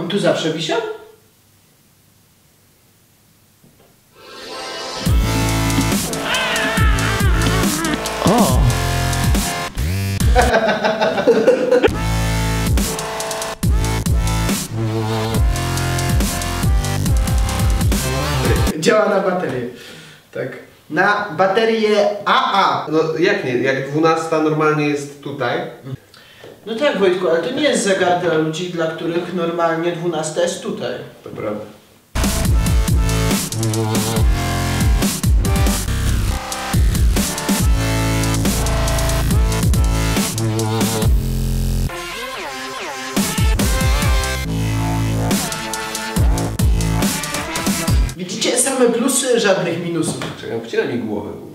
On tu zawsze wisiał? O! Działa na baterię. Tak. Na baterię AA. No jak nie? Jak 12 normalnie jest tutaj. No tak, Wojtku, ale to nie jest zegar dla ludzi, dla których normalnie 12 jest tutaj. To prawda. Widzicie same plusy, żadnych minusów. Czekam, wciela mi głowę.